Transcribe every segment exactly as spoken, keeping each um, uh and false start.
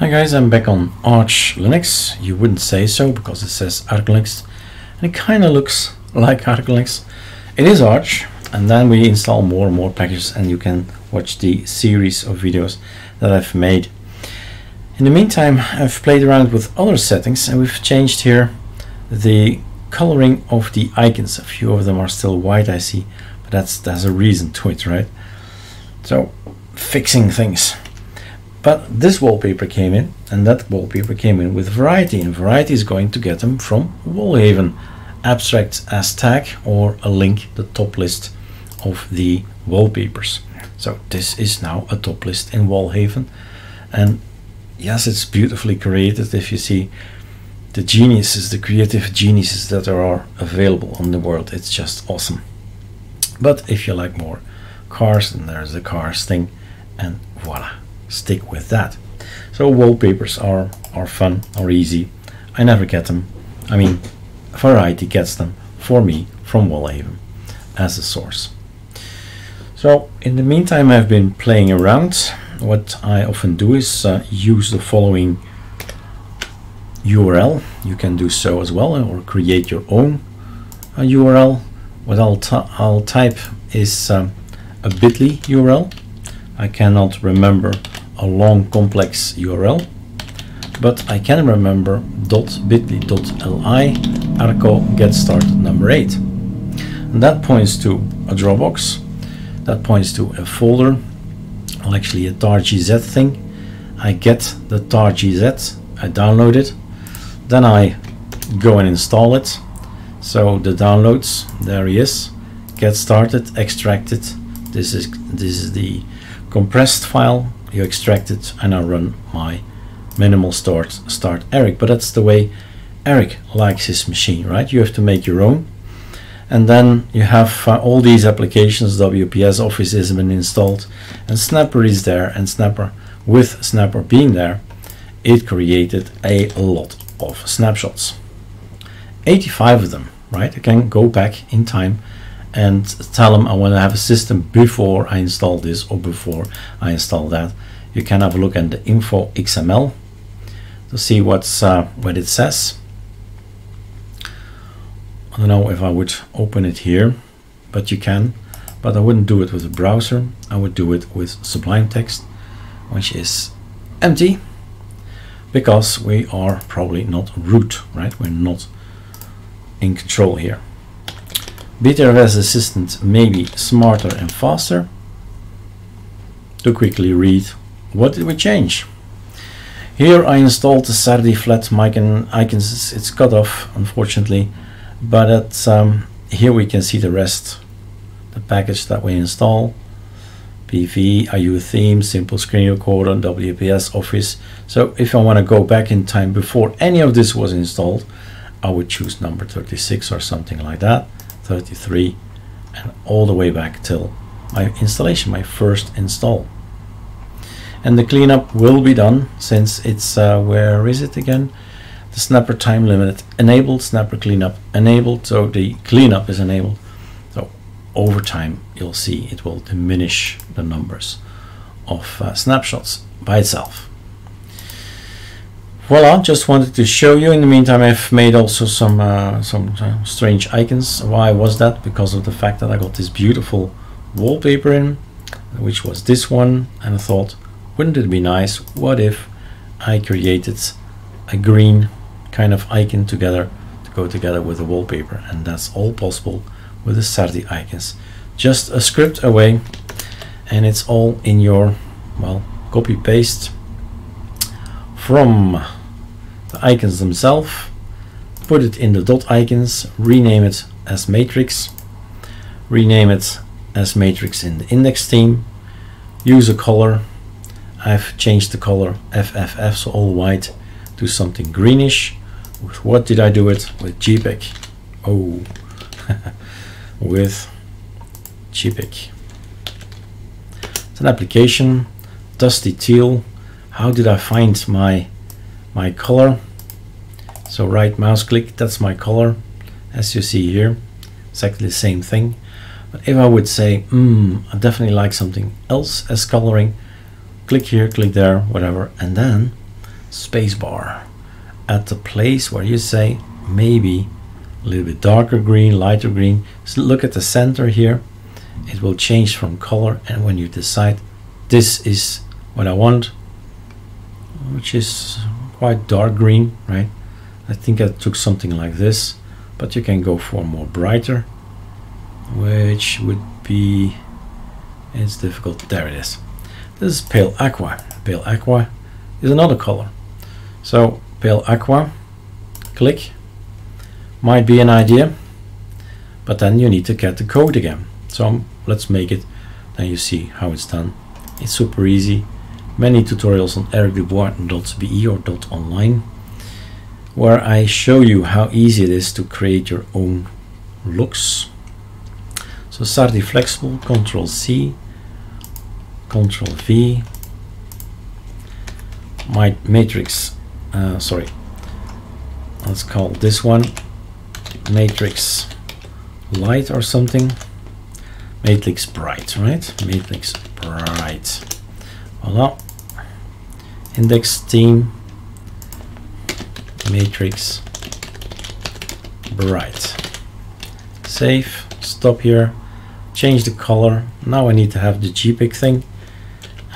Hi guys, I'm back on Arch Linux. You wouldn't say so because it says Arch Linux and it kind of looks like Arch Linux. It is Arch, and then we install more and more packages, and you can watch the series of videos that I've made. In the meantime, I've played around with other settings, and we've changed here the coloring of the icons. A few of them are still white, I see, but that's there's a reason to it, right? So fixing things. But this wallpaper came in, and that wallpaper came in with Variety, and Variety is going to get them from Wallhaven. Abstract as tag or a link, the top list of the wallpapers. So this is now a top list in Wallhaven, and yes, it's beautifully created. If you see the geniuses, the creative geniuses that are available on the world, it's just awesome. But if you like more cars, then there's the cars thing, and voila. Stick with that. So wallpapers are are fun, are easy. I never get them. I mean, Variety gets them for me from Wallhaven as a source. So in the meantime, I've been playing around. What I often do is uh, use the following U R L. You can do so as well, or create your own uh, U R L. What I'll, I'll type is um, a bit dot L Y U R L. I cannot remember a long complex U R L, but I can remember .bit dot L Y arco get started number eight. And that points to a Dropbox, that points to a folder, well, actually a tar dot G Z thing. I get the tar dot G Z, I download it, then I go and install it. So the downloads, there he is, get started, extracted. This is this is the compressed file, you extract it, and I run my minimal start start Eric. But that's the way Eric likes his machine, right? You have to make your own, and then you have uh, all these applications. W P S Office has been installed, and Snapper is there, and Snapper, with Snapper being there, it created a lot of snapshots, eighty-five of them, right? I can go back in time and tell them I want to have a system before I install this or before I install that. You can have a look at the info X M L to see what's uh, what it says. I don't know if I would open it here, but you can. But I wouldn't do it with a browser. I would do it with Sublime Text, which is empty, because we are probably not root, right? We're not in control here. Btrfs assistant may be smarter and faster. To quickly read, what did we change? Here I installed the Sardi flat icon, icons. It's cut off, unfortunately, but at, um, here we can see the rest. The package that we install, P V, I U theme, simple screen recorder, W P S Office. So if I want to go back in time before any of this was installed, I would choose number thirty-six or something like that. thirty-three, and all the way back till my installation, my first install. And the cleanup will be done since it's uh, where is it again? The snapper time limit enabled, snapper cleanup enabled, so the cleanup is enabled. So over time you'll see it will diminish the numbers of uh, snapshots by itself. Voila, just wanted to show you. In the meantime, I've made also some uh, some uh, strange icons. Why was that? Because of the fact that I got this beautiful wallpaper in, which was this one, and I thought, wouldn't it be nice, what if I created a green kind of icon together to go together with the wallpaper? And that's all possible with the Sardi icons. Just a script away, and it's all in your, well, copy paste from the icons themselves, put it in the dot icons, rename it as matrix, rename it as matrix in the index theme, use a color. I've changed the color F F F, so all white, to something greenish. With what did I do it? With GPick. Oh, with GPick. It's an application, dusty teal. How did I find my my color? So right mouse click, that's my color, as you see here, exactly the same thing. But if I would say, hmm, I definitely like something else as coloring, click here, click there, whatever, and then spacebar at the place where you say maybe a little bit darker green, lighter green. So look at the center here. It will change from color, and when you decide this is what I want, which is quite dark green, right? I think I took something like this, but you can go for more brighter, which would be, it's difficult, there it is. This is pale aqua. Pale aqua is another color. So pale aqua, click, might be an idea, but then you need to get the code again. So let's make it, then you see how it's done. It's super easy. Many tutorials on eric de boirten dot b e or .online, where I show you how easy it is to create your own looks. So Sardi Flexible, control C, control V, my matrix, uh, sorry, let's call this one matrix light or something, matrix bright, right? Matrix bright, voila, index theme, matrix bright, save, stop here, change the color. Now I need to have the GPick thing,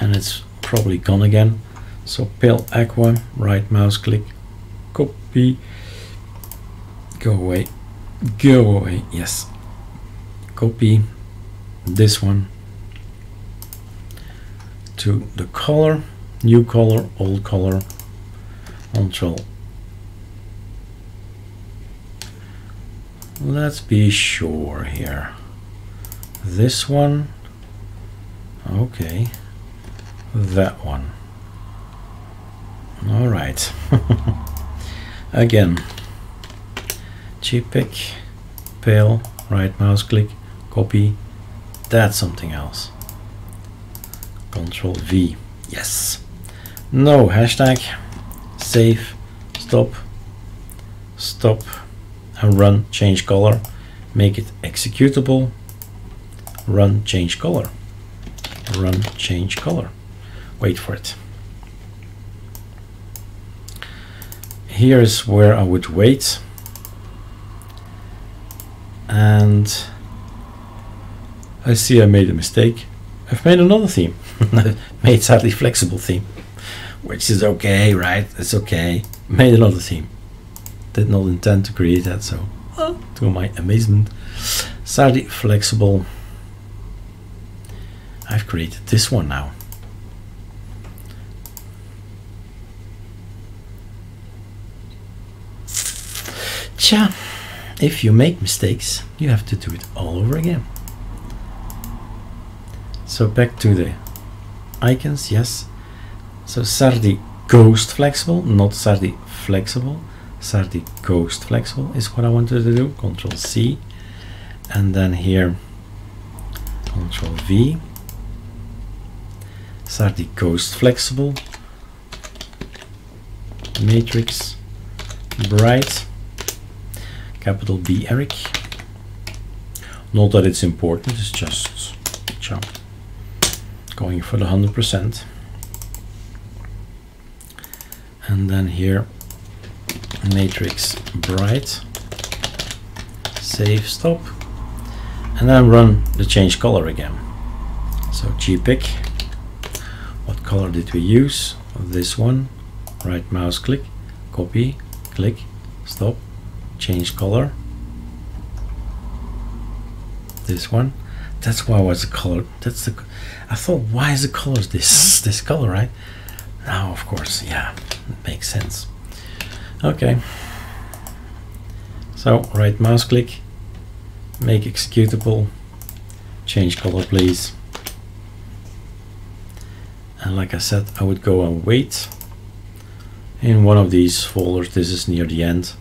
and it's probably gone again. So pale aqua, right mouse click, copy, go away, go away, yes, copy this one to the color, new color, old color, control. Let's be sure here. This one, okay, that one, all right. Again, GPick, pale, right mouse click, copy, that's something else, control V, yes, no hashtag, save, stop, stop, and run, change color, make it executable, run, change color, run, change color, wait for it. Here is where I would wait, and I see I made a mistake. I've made another theme. I've made sadly flexible theme, which is okay, right? It's okay. Made another theme. Did not intend to create that, so oh, to my amazement, Sardi Flexible, I've created this one now. Tja, if you make mistakes, you have to do it all over again. So back to the icons, yes. So Sardi Ghost Flexible, not Sardi Flexible. Sardi Ghost Flexible is what I wanted to do. control C, and then here control V. Sardi Ghost Flexible, matrix bright, capital B Eric. Not that it's important, it's just jump, going for the one hundred percent. And then here matrix bright, save, stop, and then run the change color again. So GPick, what color did we use? This one, right mouse click, copy, click, stop, change color, this one. That's why was the color, that's the, I thought, why is the color this this color, right? Now of course, yeah, it makes sense. Okay, so right mouse click, make executable, change color please, and like I said, I would go and wait in one of these folders. This is near the end,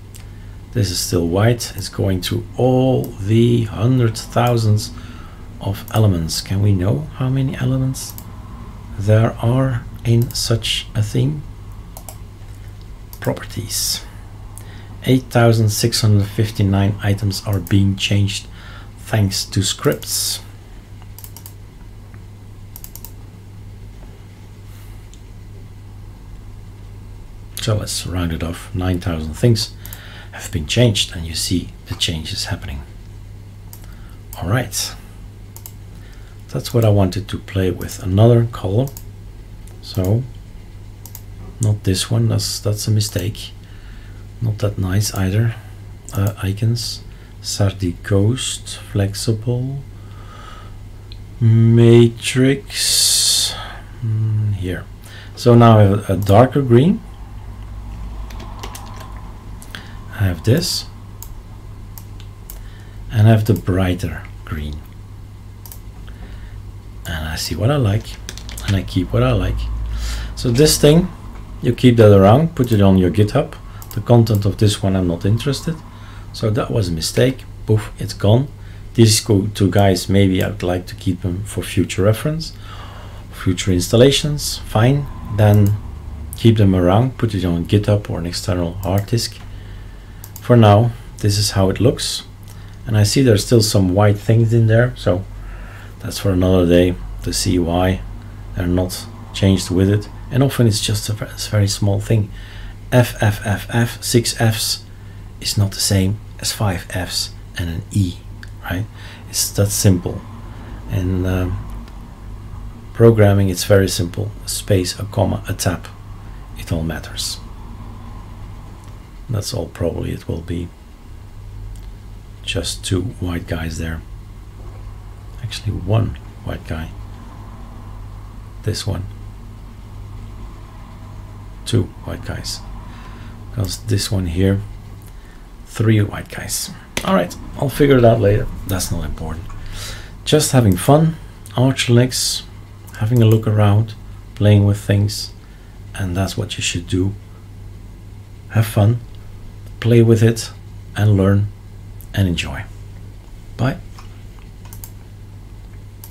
this is still white, it's going through all the hundred thousands of elements. Can we know how many elements there are in such a theme? Properties, eight thousand six hundred fifty-nine items are being changed thanks to scripts. So let's round it off. nine thousand things have been changed, and you see the change is happening. All right. That's what I wanted to play with. Another column. So not this one. That's, that's a mistake. Not that nice either. Uh, icons. Sardi Ghost Flexible. Matrix. Mm, here. So now I have a darker green. I have this. And I have the brighter green. And I see what I like. And I keep what I like. So this thing, you keep that around. Put it on your GitHub. The content of this one I'm not interested. So that was a mistake. Poof, it's gone. These two guys, maybe I'd like to keep them for future reference. Future installations, fine. Then keep them around, put it on GitHub or an external hard disk. For now, this is how it looks. And I see there's still some white things in there, so that's for another day to see why they're not changed with it. And often it's just a very small thing. F F F F, six Fs is not the same as five Fs and an E, right? It's that simple. And um, programming, it's very simple. A space, a comma, a tab, it all matters. That's all probably it will be. Just two white guys there. Actually one white guy. This one. Two white guys. Because this one here, three white guys. Alright, I'll figure it out later. That's not important. Just having fun. Arch Linux. Having a look around, playing with things, and that's what you should do. Have fun, play with it, and learn, and enjoy. Bye.